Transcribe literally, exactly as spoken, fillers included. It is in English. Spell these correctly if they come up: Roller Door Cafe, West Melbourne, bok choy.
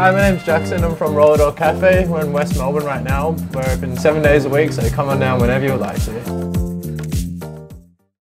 Hi, my name's Jackson. I'm from Roller Door Cafe. We're in West Melbourne right now. We're open seven days a week, so come on down whenever you would like to.